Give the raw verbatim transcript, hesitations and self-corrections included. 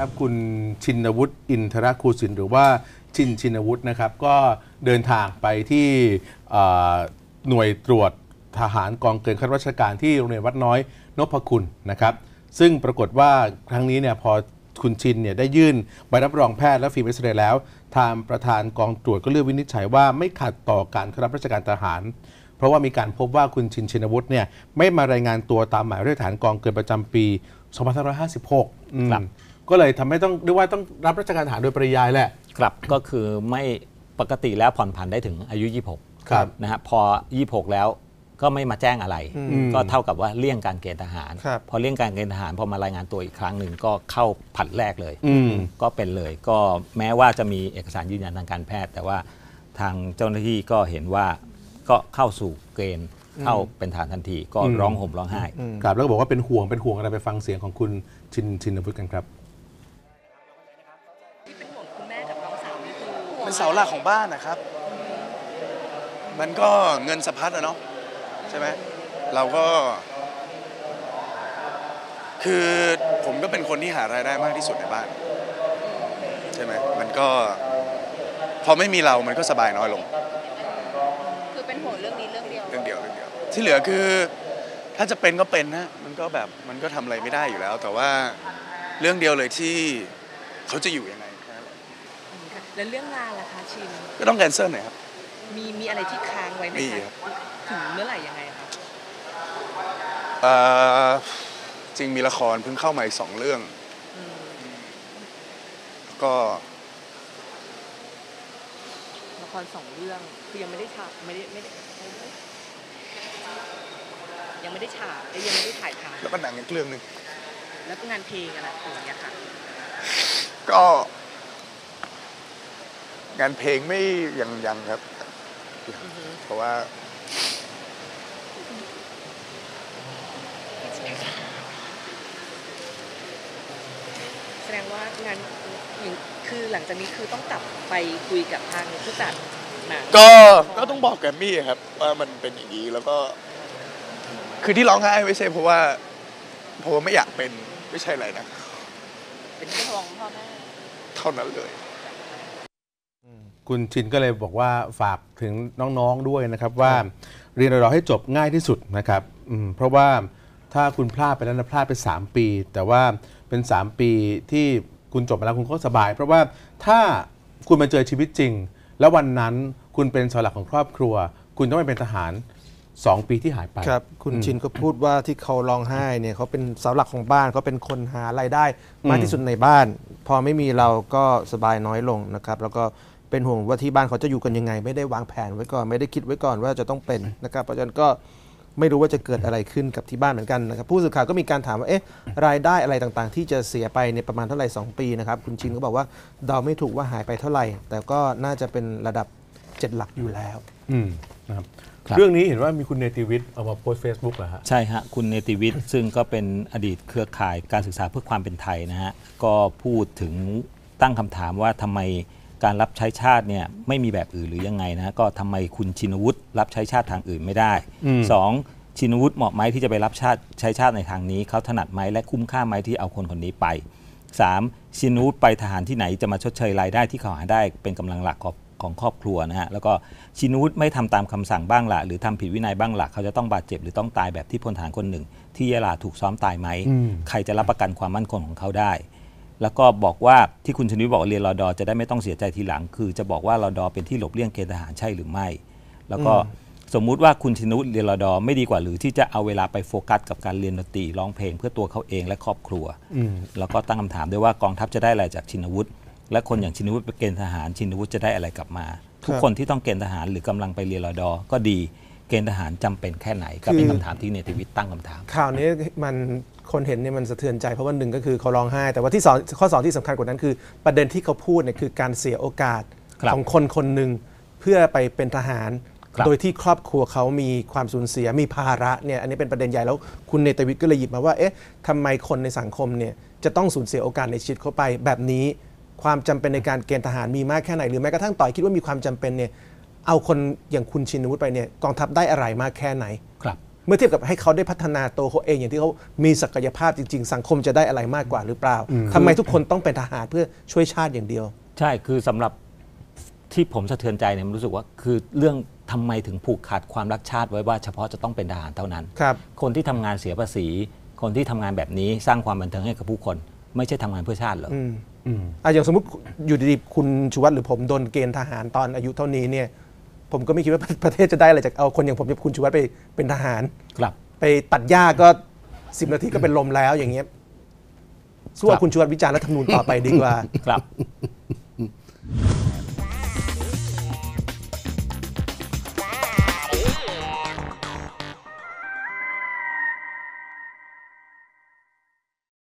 นะครับคุณชินวุฒิอินทรคูสินหรือว่าชินชินวุฒินะครับก็เดินทางไปที่หน่วยตรวจทหารกองเกินข้าราชการที่โรงเรียนวัดน้อยนพคุณนะครับซึ่งปรากฏว่าครั้งนี้เนี่ยพอคุณชินเนี่ยได้ยื่นใบรับรองแพทย์และฟิล์มเอ็กซเรย์แล้วทางประธานกองตรวจก็เลือกวินิจฉัยว่าไม่ขัดต่อการเข้ารับราชการทหารเพราะว่ามีการพบว่าคุณชินชินวุฒิเนี่ยไม่มารายงานตัวตามหมายเรียกฐานกองเกินประจำปีสองพันห้าร้อยห้าสิบหกครับก็เลยทำให้ต้องเรียกว่าต้องรับราชการทหารโดยปริยายแหละครับก็คือไม่ปกติแล้วผ่อนผันได้ถึงอายุยี่สิบหกครับนะฮะพอยี่สิบหกแล้วก็ไม่มาแจ้งอะไรก็เท่ากับว่าเลี่ยงการเกณฑ์ทหารพอเลี่ยงการเกณฑ์ทหารพอมารายงานตัวอีกครั้งหนึ่งก็เข้าผัดแรกเลยก็เป็นเลยก็แม้ว่าจะมีเอกสารยืนยันทางการแพทย์แต่ว่าทางเจ้าหน้าที่ก็เห็นว่าก็เข้าสู่เกณฑ์เข้าเป็นทหารทันทีก็ร้องห่มร้องไห้ครับแล้วก็บอกว่าเป็นห่วงเป็นห่วงอะไรไปฟังเสียงของคุณชินชินวุฒิกันครับที่เป็นห่วงคุณแม่กับน้องสาวนี่คือเป็นเสาหลักของบ้านนะครับมันก็เงินสะพัดอะเนาะใช่ไหมเราก็คือผมก็เป็นคนที่หารายได้มากที่สุดในบ้านใช่ไหมมันก็พอไม่มีเรามันก็สบายน้อยลงคือเป็นห่วงเรื่องนี้เรื่องเดียวเรื่องเดียวเรื่องเดียวที่เหลือคือถ้าจะเป็นก็เป็นนะมันก็แบบมันก็ทำอะไรไม่ได้อยู่แล้วแต่ว่าเรื่องเดียวเลยที่เขาจะอยู่ยังไงแล้วเรื่องงานล่ะคะชินก็ต้องแคนเซิลหน่อยครับมีมีอะไรที่ค้างไว้ไหมครับถึงเมื่อไหร่ยังไงครับจริงมีละครเพิ่งเข้ามาอีกสองเรื่องก็ละครสองเรื่องคือยังไม่ได้ฉายไม่ได้ไม่ได้ยังไม่ได้ฉายยังไม่ได้ถ่ายทำแล้วก็หนังอีกเรื่องหนึ่งแล้วก็งานเพลงอะไรอย่างเงี้ยค่ะก็งานเพลงไม่ยังยังครับเพราะว่าแสดงว่างานคือหลังจากนี้คือต้องกลับไปคุยกับทางผู้จัดก็ก็ต้องบอกแกมมี่ครับว่ามันเป็นอย่างนี้แล้วก็คือที่ร้องไห้ไม่ใช่เพราะว่าเพราะว่าไม่อยากเป็นไม่ใช่อะไรนะเป็นที่ห่วงพ่อแม่เท่านั้นเลยคุณชินก็เลยบอกว่าฝากถึงน้องๆด้วยนะครับว่าเรียนรอให้จบง่ายที่สุดนะครับเพราะว่าถ้าคุณพลาดไปแล้วนะพลาดไปสามปีแต่ว่าเป็นสามปีที่คุณจบมาแล้วคุณก็สบายเพราะว่าถ้าคุณมาเจอชีวิตจริงแล้ววันนั้นคุณเป็นเสาหลักของครอบครัวคุณต้องไปเป็นทหารสองปีที่หายไปครับคุณชินก็พูดว่าที่เขาร้องไห้เนี่ยเขาเป็นเสาหลักของบ้านเขาเป็นคนหารายได้มากที่สุดในบ้านพอไม่มีเราก็สบายน้อยลงนะครับแล้วก็เป็นห่วงว่าที่บ้านเขาจะอยู่กันยังไงไม่ได้วางแผนไว้ก่อนไม่ได้คิดไว้ก่อนว่าจะต้องเป็นนะครับเพราะฉะนั้นก็ไม่รู้ว่าจะเกิดอะไรขึ้นกับที่บ้านเหมือนกันนะครับผู้สื่อข่าวก็มีการถามว่าเอ๊ะรายได้อะไรต่างๆที่จะเสียไปในประมาณเท่าไหร่สองปีนะครับคุณชินก็บอกว่าเดาไม่ถูกว่าหายไปเท่าไหร่แต่ก็น่าจะเป็นระดับเจ็ดหลักอยู่แล้วอืมนะครับเรื่องนี้เห็นว่ามีคุณเนติวิทย์เอามาโพสต์เฟซบุ๊กเหรอฮะใช่ฮะคุณเนติวิทย์ซึ่งก็เป็นอดีตเครือข่ายการศึกษาเพื่อความเป็นไทยนะฮะก็พูดถึงตั้งคำถามว่าทำไมการรับใช้ชาติเนี่ยไม่มีแบบอื่นหรือยังไงนะก็ทำไมคุณชินวุฒิรับใช้ชาติทางอื่นไม่ได้สองชินวุฒิเหมาะไหมที่จะไปรับชาติใช้ชาติในทางนี้เขาถนัดไหมและคุ้มค่าไหมที่เอาคนคนนี้ไปสามชินวุฒิไปทหารที่ไหนจะมาชดเชยรายได้ที่เขาหาได้เป็นกำลังหลักของของครอบครัวนะฮะแล้วก็ชินวุฒิไม่ทำตามคำสั่งบ้างล่ะหรือทำผิดวินัยบ้างล่ะเขาจะต้องบาดเจ็บหรือต้องตายแบบที่พลทหารคนหนึ่งที่ยะลาถูกซ้อมตายไหมใครจะรับประกันความมั่นคงของเขาได้แล้วก็บอกว่าที่คุณชนิดบอกเรียนรอดอจะได้ไม่ต้องเสียใจทีหลังคือจะบอกว่ารอดอเป็นที่หลบเลี่ยงเกณฑ์ทหารใช่หรือไม่แล้วก็สมมุติว่าคุณชนุเรียนรอดอไม่ดีกว่าหรือที่จะเอาเวลาไปโฟกัสกับการเรียนดนตรีร้องเพลงเพื่อตัวเขาเองและครอบครัวแล้วก็ตั้งคำถามด้วยว่ากองทัพจะได้อะไรจากชินวุฒิและคนอย่างชินวุฒิไปเกณฑ์ทหารชินวุฒิจะได้อะไรกลับมาทุกคนที่ต้องเกณฑ์ทหารหรือกำลังไปเรียนรอดอก็ดีเกณฑ์ทหารจำเป็นแค่ไหนก็เป็นคำถามที่เนติวิทย์ตั้งคำถามข่าวนี้มันคนเห็นเนี่ยมันสะเทือนใจเพราะว่าหนึ่งก็คือเขาร้องไห้แต่ว่าที่สองข้อสองที่สำคัญกว่านั้นคือประเด็นที่เขาพูดเนี่ยคือการเสียโอกาสของคนคนหนึ่งเพื่อไปเป็นทหารโดยที่ครอบครัวเขามีความสูญเสียมีภาระเนี่ยอันนี้เป็นประเด็นใหญ่แล้วคุณเนติวิทย์ก็เลยหยิบมาว่าเอ๊ะทำไมคนในสังคมเนี่ยจะต้องสูญเสียโอกาสในชีวิตเข้าไปแบบนี้ความจำเป็นในการเกณฑ์ทหารมีมากแค่ไหนหรือแม้กระทั่งต่อยคิดว่ามีความจำเป็นเนี่ยเอาคนอย่างคุณชินวุฒิไปเนี่ยกองทัพได้อะไรมากแค่ไหน มื่อเทียบกับให้เขาได้พัฒนาตัวเขาเองอย่างที่เขามีศักยภาพจริงๆสังคมจะได้อะไรมากกว่าหรือเปล่าทำไมทุกคนต้องเป็นทหารเพื่อช่วยชาติอย่างเดียวใช่คือสำหรับที่ผมสะเทือนใจเนี่ยผมรู้สึกว่าคือเรื่องทำไมถึงผูกขาดความรักชาติไว้ว่าเฉพาะจะต้องเป็นทหารเท่านั้นครับคนที่ทำงานเสียภาษีคนที่ทำงานแบบนี้สร้างความบันเทิงให้กับผู้คนไม่ใช่ทำงานเพื่อชาติหรออ่ะอย่างสมมติอยู่ดีๆคุณชูวัฒน์หรือผมโดนเกณฑ์ทหารตอนอายุเท่านี้เนี่ยผมก็ไม่คิดว่าประเทศจะได้อะไรจากเอาคนอย่างผมกับคุณชูวัฒน์ไปเป็นทหารครับไปตัดหญ้าก็สิบนาทีก็เป็นลมแล้วอย่างเงี้ยสู้ว่าคุณชูวัฒน์วิจารณ์รัฐธรรมนูญต่อไปดีกว่าครับ